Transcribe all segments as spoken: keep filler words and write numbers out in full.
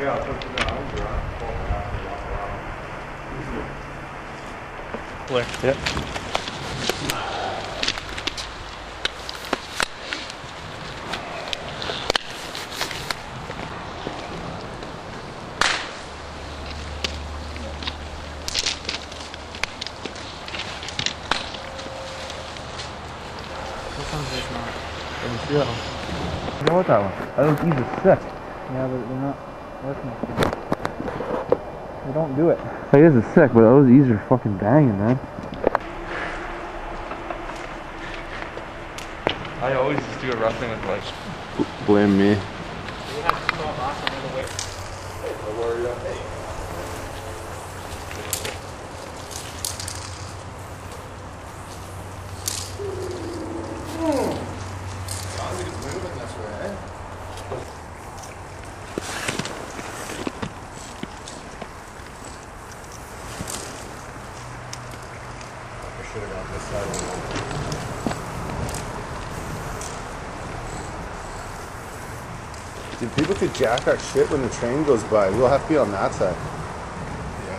Ja, Blair. Yep. Yeah. I don't want that one. I think these are sick. Yeah, but they're not working. They don't do it. Hey, this is sick, but those E's are fucking banging, man. I always just do a wrestling with like. Blame me. You have to throw off another way. I worry about it. Dude, people could jack our shit when the train goes by. We'll have to be on that side. Yeah.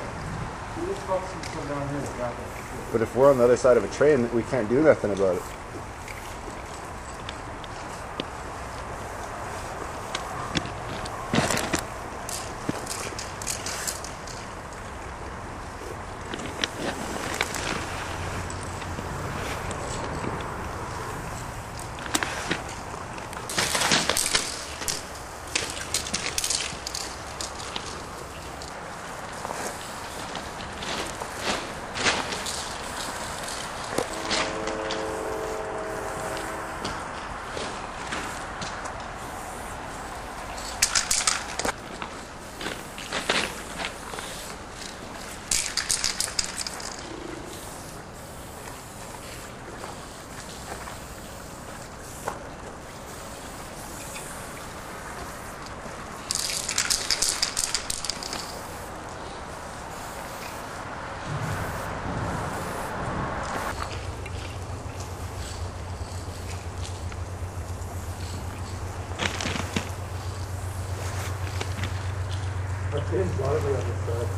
But if we're on the other side of a train, we can't do nothing about it. There's water on this side.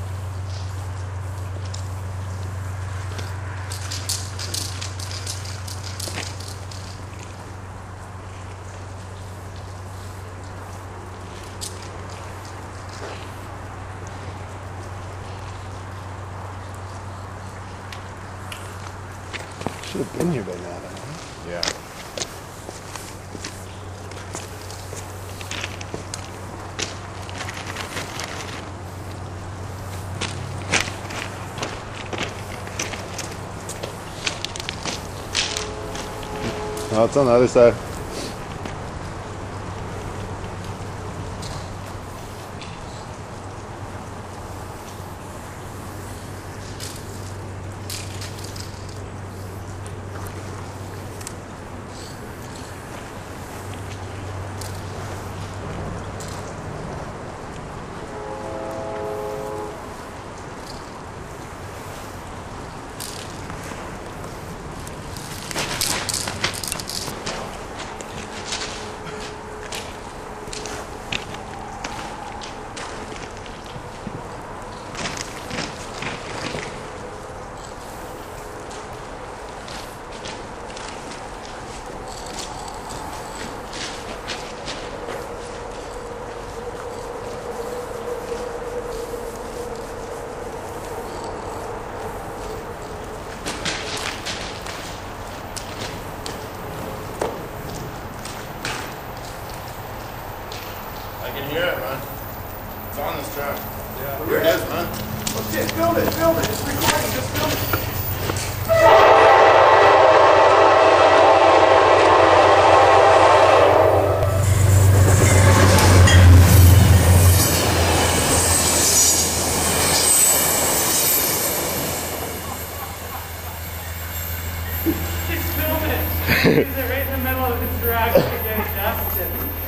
Should have been here by now, huh? Yeah. No, it's on the other side.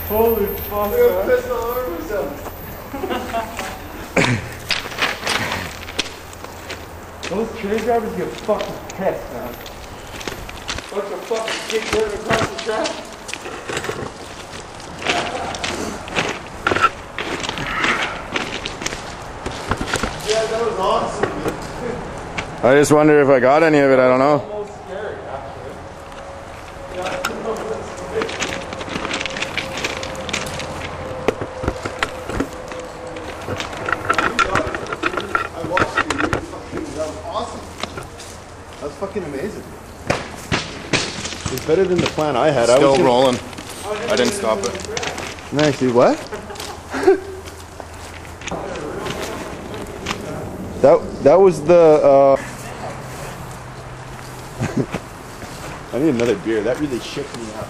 Holy fuck, we were pissed all over ourselves. Those train drivers get fucking pissed, man. Bunch of fucking kids going across the track. was awesome. I just wonder if I got any of it. I don't know. Better than the plan I had. Still I was gonna... rolling. I didn't stop it. Nice, dude. What? that that was the. Uh... I need another beer. That really shook me up.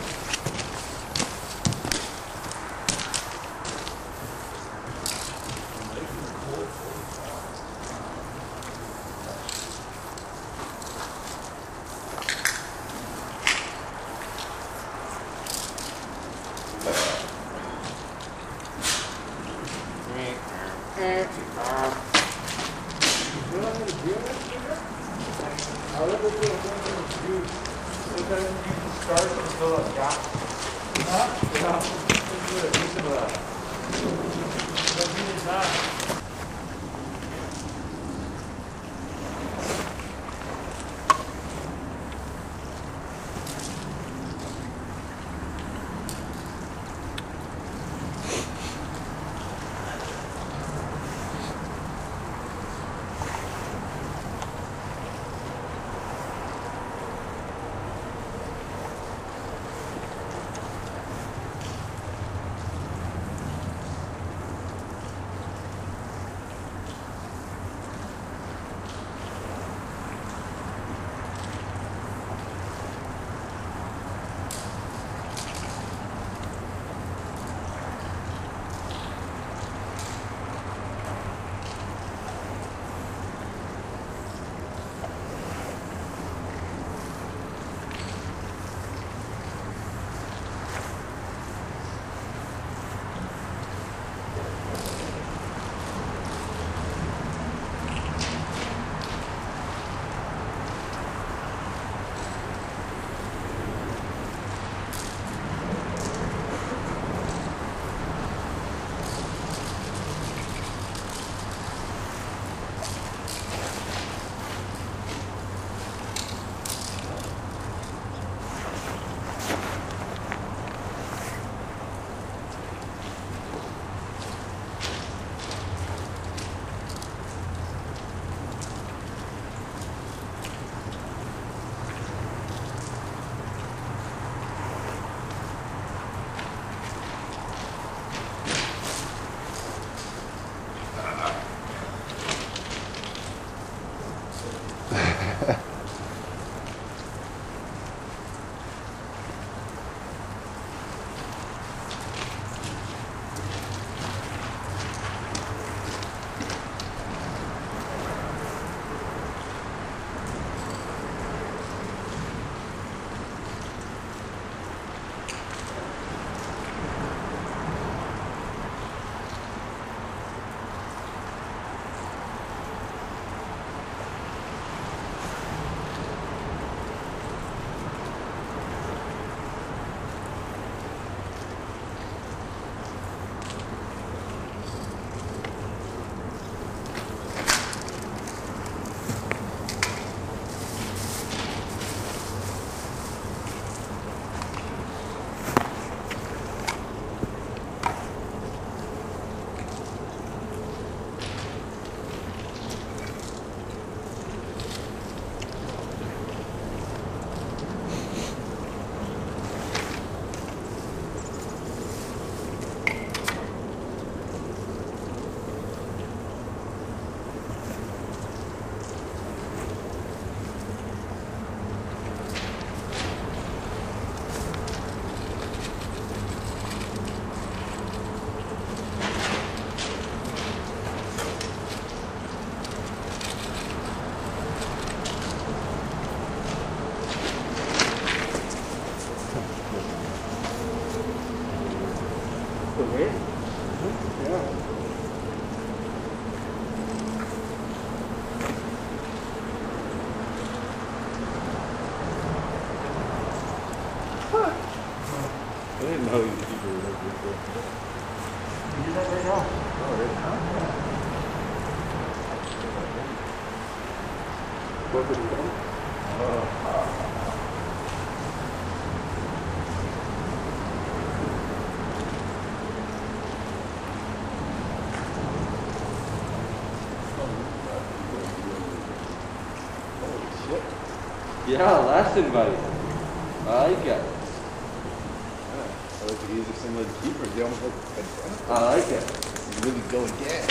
You did that right now. Oh, right now? Yeah. Yeah, Lesen, buddy. I got it. I like it easy if someone would keep her. They almost look like I like it. You really go again.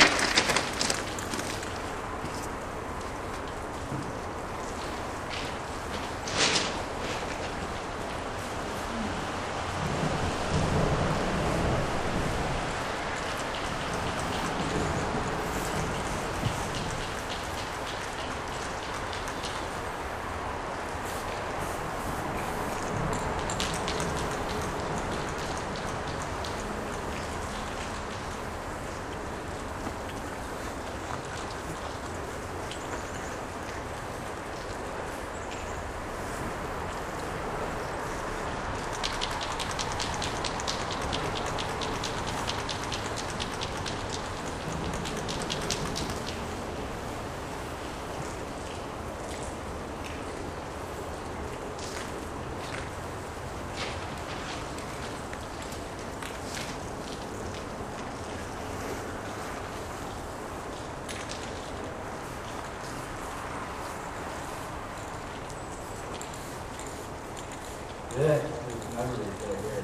Yeah, there's numbers right there.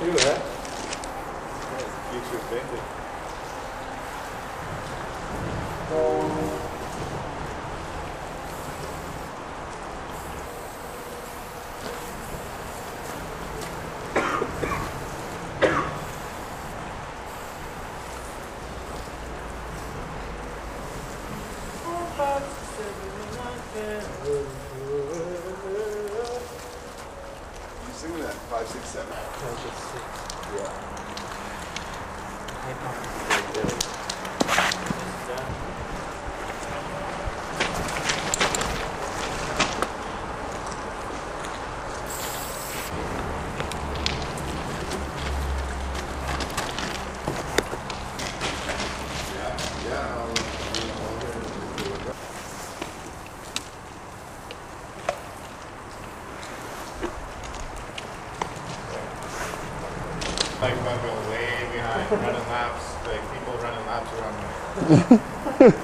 Do it. Yeah, keeps you offended. Oh. five, six, seven. five, six, six. Yeah. Yeah, yeah. I'll like fucking way behind, running laps, like people running laps around me.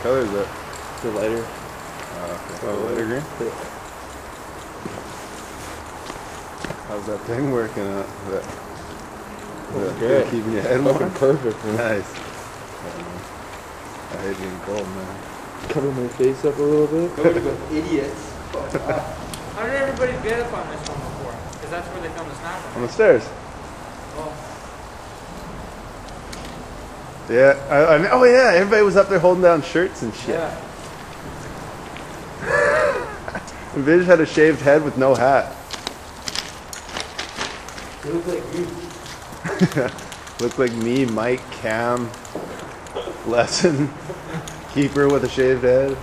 What color is that? It's a lighter. Uh, okay. Oh, lighter green? Yeah. How's that thing working out? Is that, is that good. Keeping your head warm? Perfect, man. Nice. I hate being cold, man. Cover my face up a little bit. Look at those idiots. How did everybody get up on this one before? Because that's where they filmed the snap. On the stairs. Oh. Yeah. I, I mean, oh yeah. Everybody was up there holding down shirts and shit. Yeah. And Vision had a shaved head with no hat. It looked like you. Looked like me, Mike, Cam, Lesen, Keeper with a shaved head.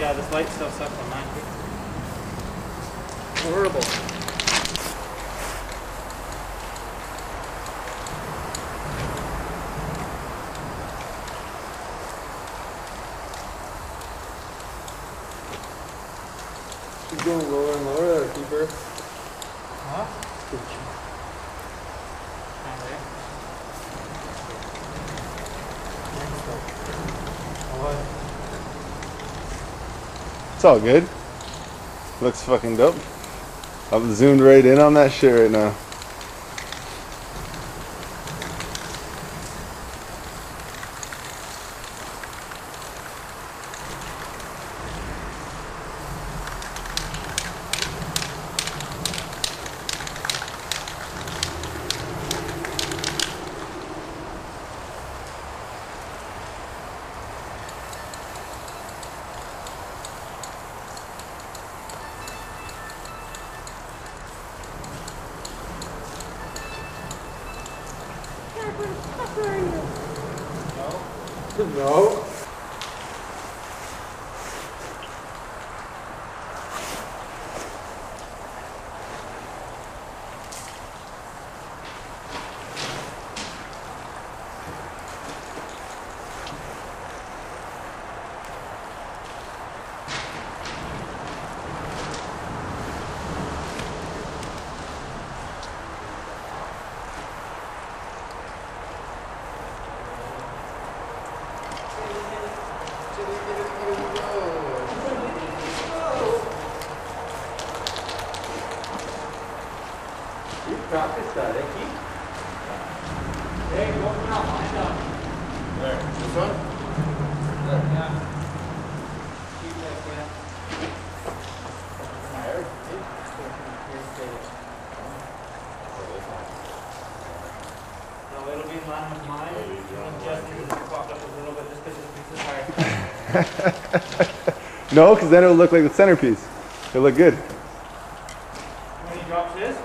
Yeah, this light stuff sucks on mine. Horrible. She's going lower and lower there, Keeper. Huh? What? It's all good. Looks fucking dope. I've zoomed right in on that shit right now. No. No, because then it would look like the centerpiece. It would look good. When he drops his?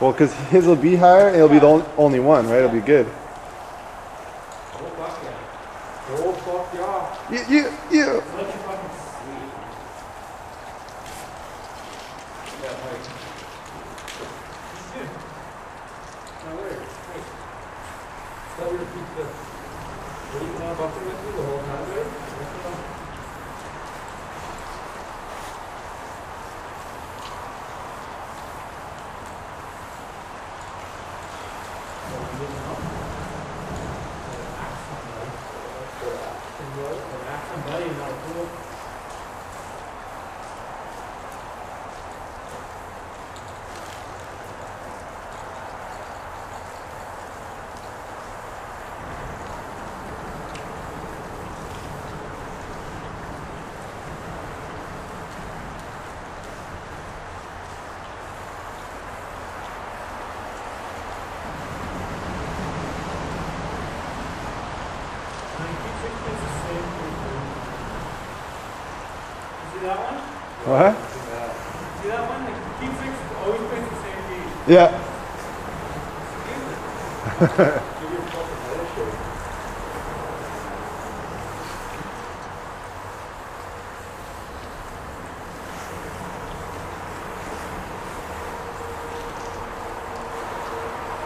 Well, because his will be higher and it'll yeah. be the on only one, right? Yeah. It'll be good. Oh, fuck yeah. Oh, fuck yeah. You, you, you. Look at fucking sweet. Yeah, like. This is good. Now, where? Wait. That would be good. Uh-huh. See that one? Like King six always plays the same game. Yeah.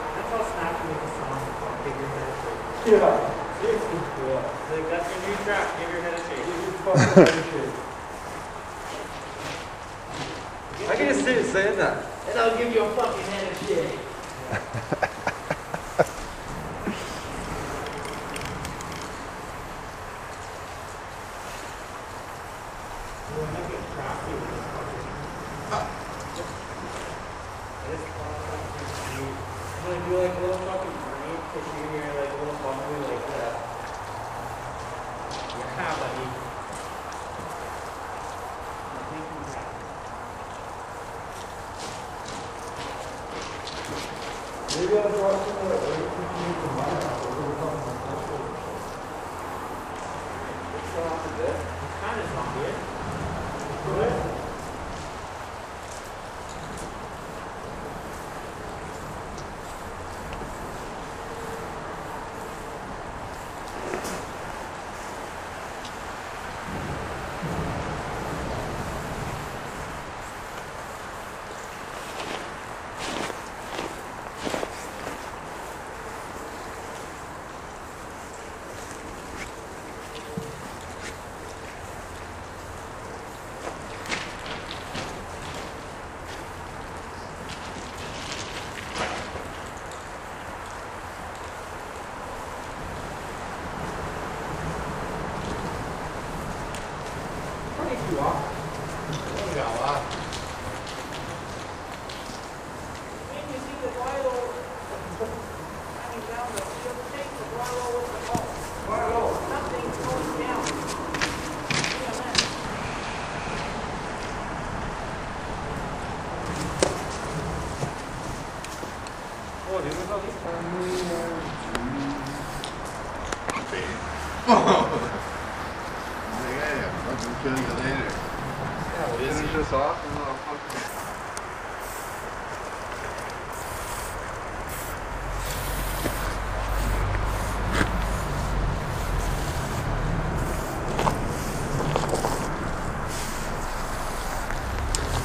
That's how Snap can make a song called Give Your Head a Shake. Yeah. Seriously. Yeah. Like that's your new track, Give Your Head a Shake. Give your head a shake. I can just sit saying that. And I'll give you a fucking head of shit. I'm gonna do like a little fucking break because you hear like a little bumpy like that. Yeah, buddy. Maybe I was watching that way to my house, or we were talking about that show. It's still off a bit. It's kind of zombie. It's good.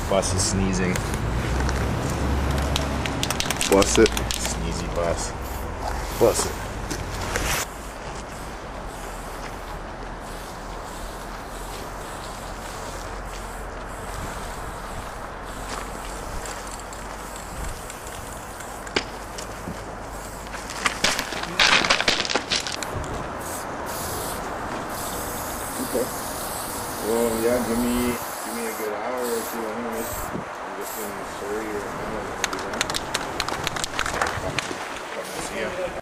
Boss is sneezing. Bless it. Sneezy boss. Bless it. Okay. Well, yeah, give me give me a good hour or two anyways. I'm just in Missouri or I don't know what to do that. Come see you.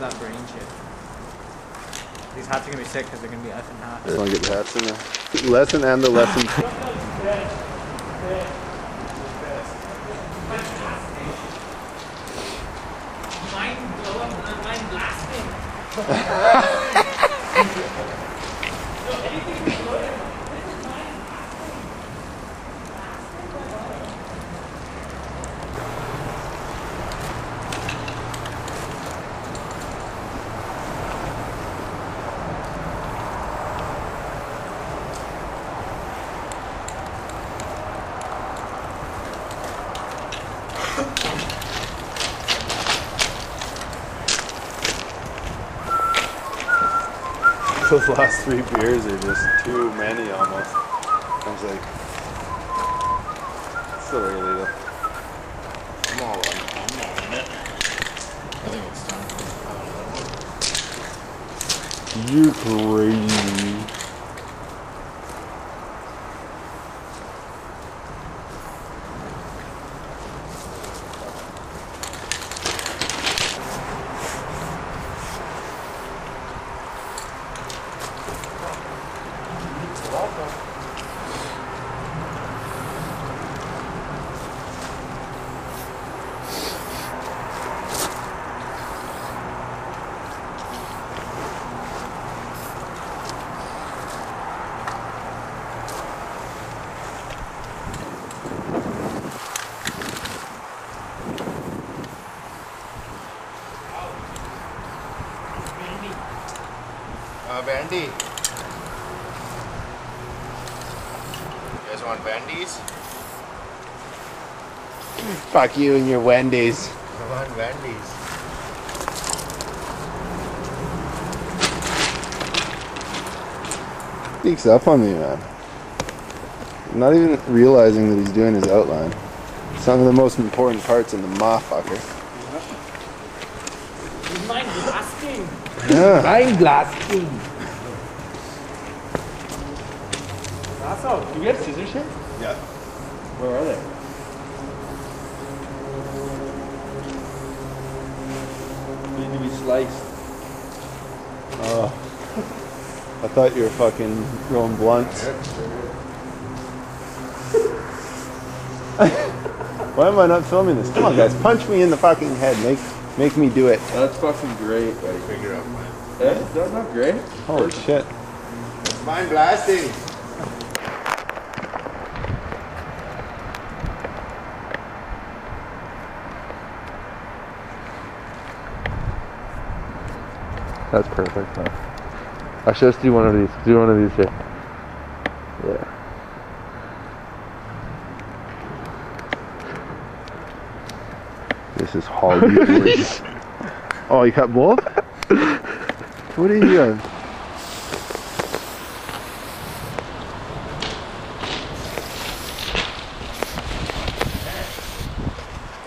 That brain shit. These hats are gonna be sick because they're gonna be Lesen hats. I want to get the hats in there. Lesen and the Lesen. Those last three beers are just too many almost. I was like, it's still early though. I'm all on it. I'm all on it. I think it's time to go. You're crazy. Bandy. You guys want bandies? Fuck you and your Wendy's. I want bandies. Sneaks up on me, man. I'm not even realizing that he's doing his outline. It's one of the most important parts in the motherfucker. He's mind blasting. Yeah. Mind blasting. Do we have scissors here? Yeah. Where are they? They need to be sliced. Oh. I thought you were fucking rolling blunts. Why am I not filming this? Come on, guys. Punch me in the fucking head. Make make me do it. That's fucking great. I figured out mine. That's not great. Holy shit. That's mind blasting. That's perfect, man. I should just do one of these. Do one of these here. Yeah. This is hard. Oh, you got both? What are you doing?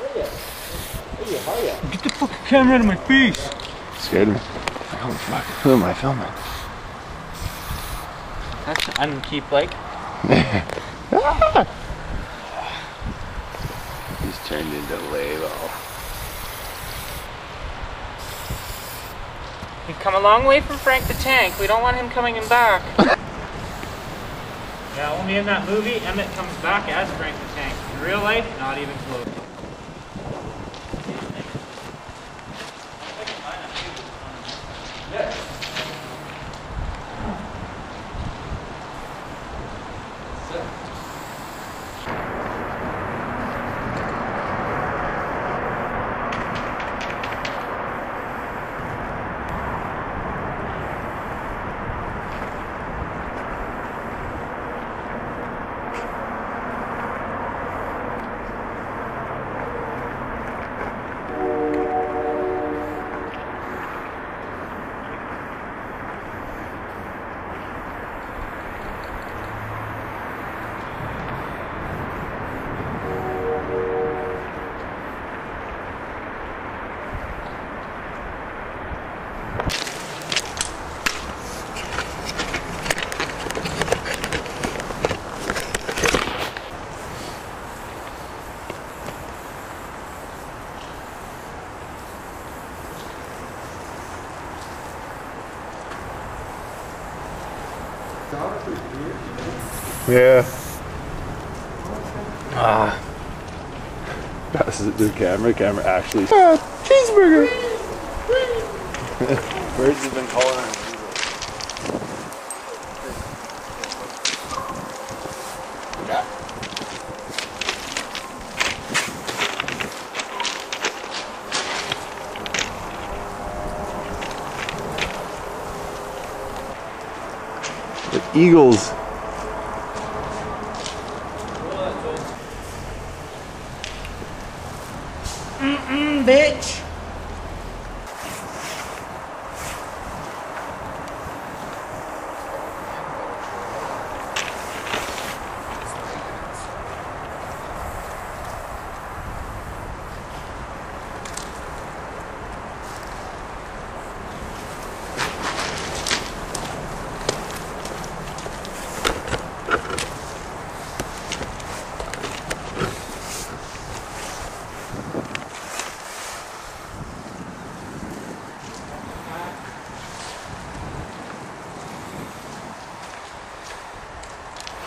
Hey, how are you? Get the fucking camera out of my face! Scared me. Holy fuck, who am I filming? That's unkeep like. He's turned into Lalo. We've come a long way from Frank the Tank. We don't want him coming in back. Yeah, only in that movie, Emmett comes back as Frank the Tank. In real life, not even close. Yeah. Ah. Passes it to the camera. Camera actually. Ah, cheeseburger. Birds have been calling her. The eagles. Mm-mm, bitch.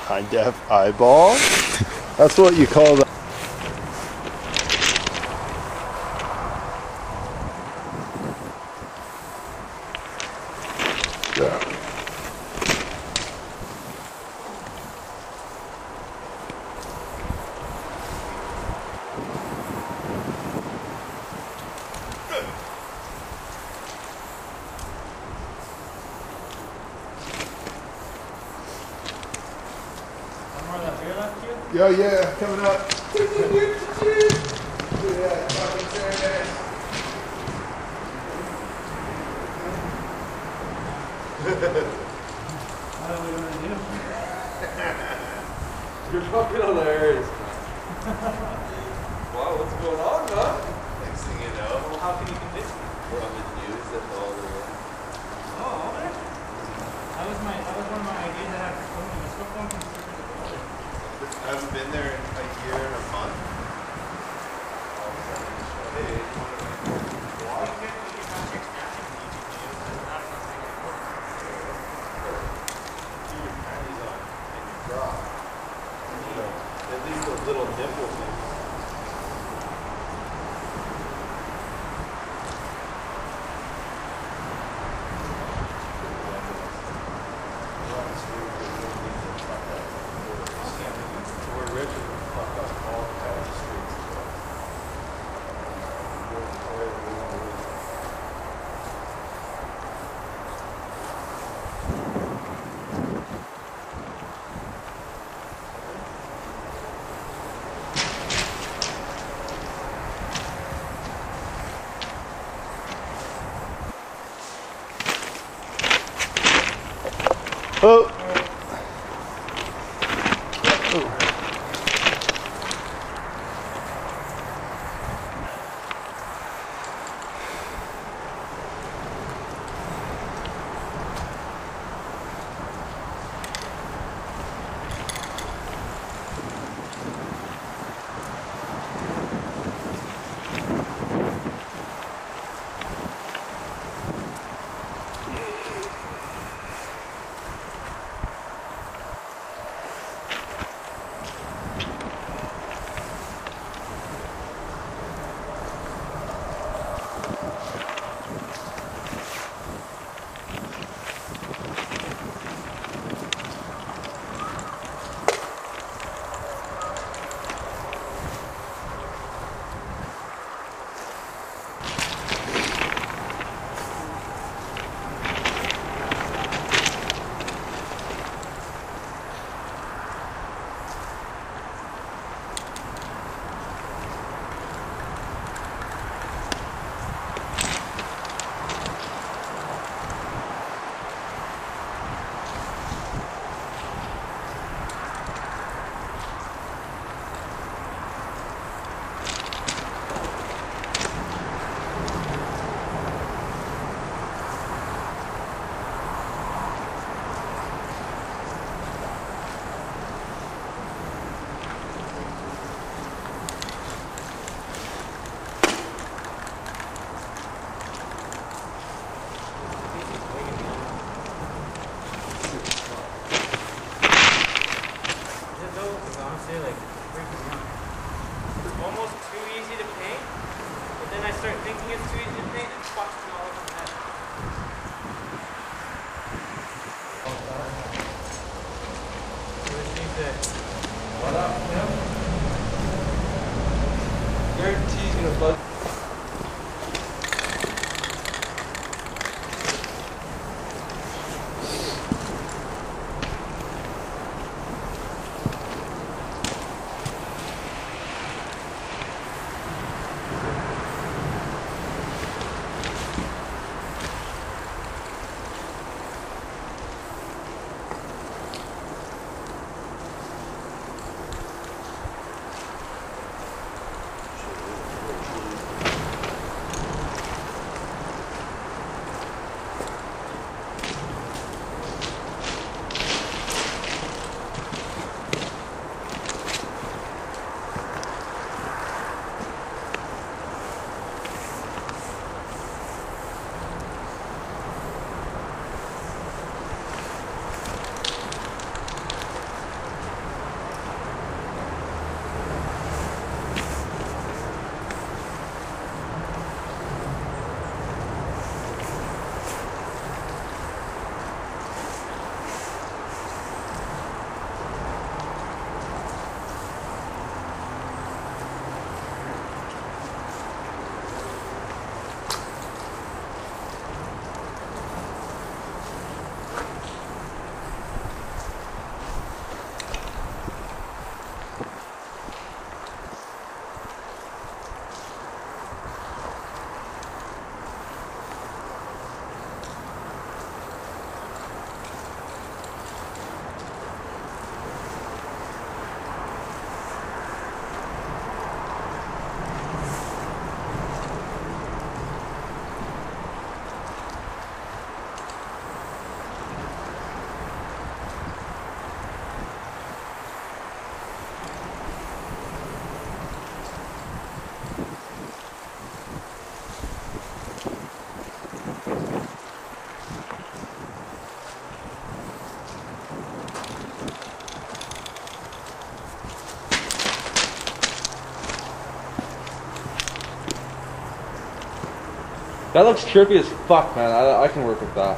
High def eyeball. That's what you call that. Yo, yeah, coming up. Yeah, fucking Saturday. What are we going to do? You're fucking hilarious. Wow, what's going on, huh? Next thing you know. Well, how can you convince me? We're on the news and all the way. Oh, all right. That was, my, that was one of my ideas that I was filming. Let's go film some stuff. I haven't been there in a year and a month. All of a sudden, they want to make more people walk. At least a little nipple thing. Oh. Why not? You know? Guarantee's gonna bug. That looks trippy as fuck, man. I, I can work with that.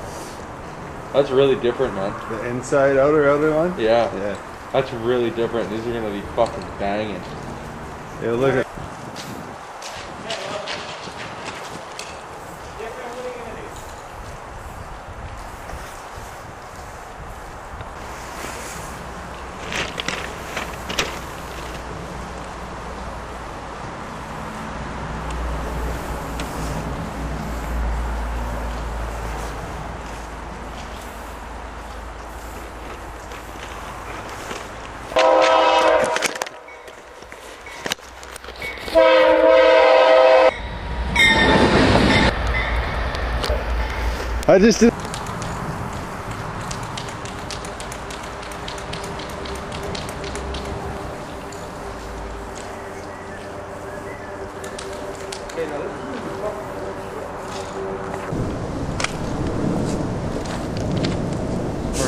That's really different, man. The inside, outer, outer one? Yeah. Yeah. That's really different. These are gonna be fucking banging. Yeah, look at. I just did. Or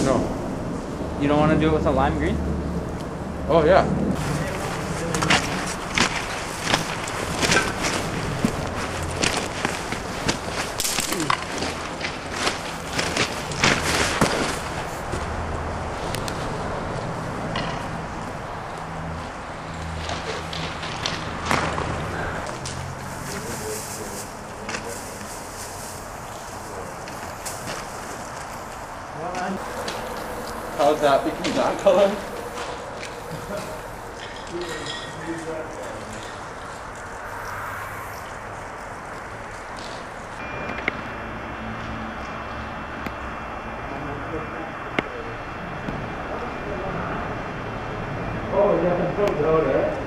no? You don't want to do it with a lime green? Oh yeah. How'd that become that color? Oh, you have to put it out, eh?